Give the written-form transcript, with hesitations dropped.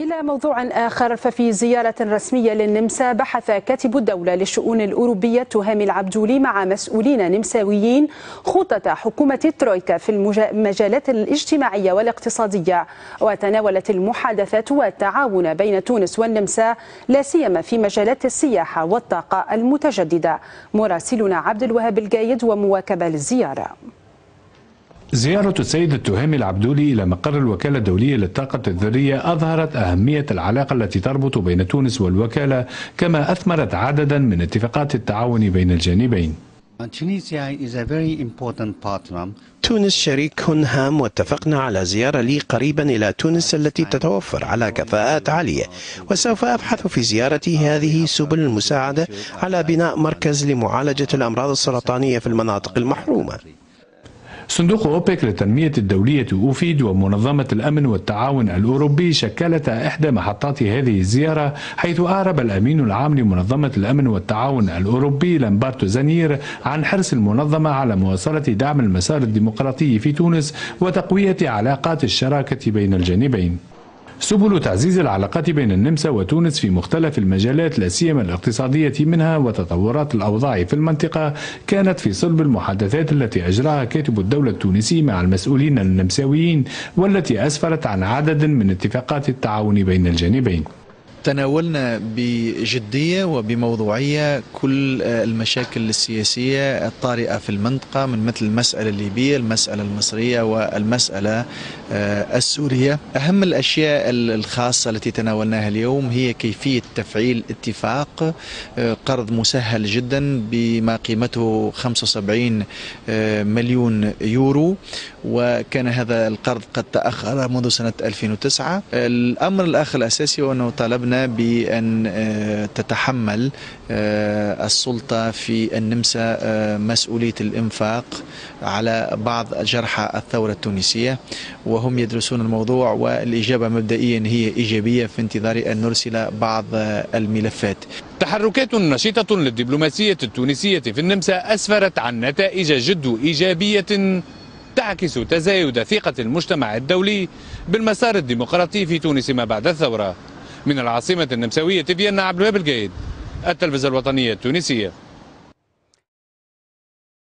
إلى موضوع آخر، ففي زيارة رسمية للنمسا بحث كاتب الدولة للشؤون الأوروبية التهامي العبدولي مع مسؤولين نمساويين خطط حكومة الترويكا في المجالات الاجتماعية والاقتصادية، وتناولت المحادثات والتعاون بين تونس والنمسا لا سيما في مجالات السياحة والطاقة المتجددة. مراسلنا عبد الوهاب الجيد ومواكبة للزيارة. زيارة السيد التهامي العبدولي إلى مقر الوكالة الدولية للطاقة الذرية أظهرت أهمية العلاقة التي تربط بين تونس والوكالة، كما أثمرت عددا من اتفاقات التعاون بين الجانبين. تونس شريك هام، واتفقنا على زيارة لي قريبا إلى تونس التي تتوفر على كفاءات عالية، وسوف أبحث في زيارتي هذه سبل المساعدة على بناء مركز لمعالجة الأمراض السرطانية في المناطق المحرومة. صندوق أوبك للتنمية الدولية أوفيد ومنظمة الأمن والتعاون الأوروبي شكلتا إحدى محطات هذه الزيارة، حيث أعرب الأمين العام لمنظمة الأمن والتعاون الأوروبي لمبارتو زانير عن حرص المنظمة على مواصلة دعم المسار الديمقراطي في تونس وتقوية علاقات الشراكة بين الجانبين. سبل تعزيز العلاقات بين النمسا وتونس في مختلف المجالات لا سيما الاقتصادية منها وتطورات الأوضاع في المنطقة كانت في صلب المحادثات التي أجراها كاتب الدولة التونسي مع المسؤولين النمساويين، والتي أسفرت عن عدد من اتفاقات التعاون بين الجانبين. تناولنا بجدية وبموضوعية كل المشاكل السياسية الطارئة في المنطقة، من مثل المسألة الليبية، المسألة المصرية، والمسألة السورية. أهم الأشياء الخاصة التي تناولناها اليوم هي كيفية تفعيل اتفاق قرض مسهل جدا بما قيمته 75 مليون يورو، وكان هذا القرض قد تأخر منذ سنة 2009. الأمر الآخر الأساسي هو أنه طالبنا بأن تتحمل السلطة في النمسا مسؤولية الإنفاق على بعض جرحى الثورة التونسية، وهم يدرسون الموضوع، والإجابة مبدئيا هي إيجابية في انتظار أن نرسل بعض الملفات. تحركات نشطة للدبلوماسية التونسية في النمسا أسفرت عن نتائج جد إيجابية تعكس تزايد ثقة المجتمع الدولي بالمسار الديمقراطي في تونس ما بعد الثورة. من العاصمة النمساوية فيينا، عبد الوهاب الجيد، التلفزة الوطنية التونسية.